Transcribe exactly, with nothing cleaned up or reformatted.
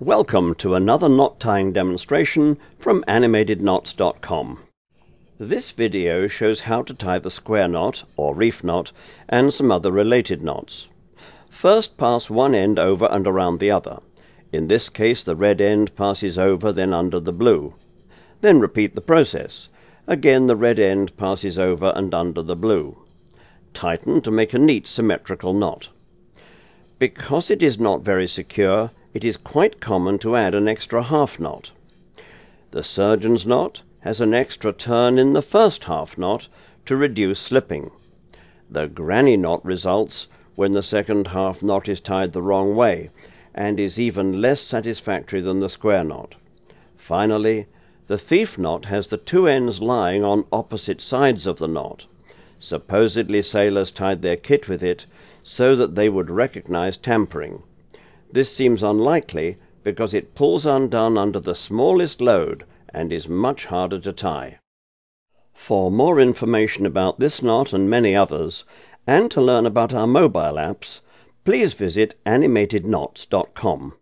Welcome to another knot tying demonstration from animated knots dot com. This video shows how to tie the square knot or reef knot and some other related knots. First, pass one end over and around the other. In this case, the red end passes over, then under the blue. Then repeat the process. Again, the red end passes over and under the blue. Tighten to make a neat symmetrical knot. Because it is not very secure, it is quite common to add an extra half knot. The surgeon's knot has an extra turn in the first half knot to reduce slipping. The granny knot results when the second half knot is tied the wrong way and is even less satisfactory than the square knot. Finally, the thief knot has the two ends lying on opposite sides of the knot. Supposedly sailors tied their kit with it so that they would recognize tampering. This seems unlikely because it pulls undone under the smallest load and is much harder to tie. For more information about this knot and many others, and to learn about our mobile apps, please visit animated knots dot com.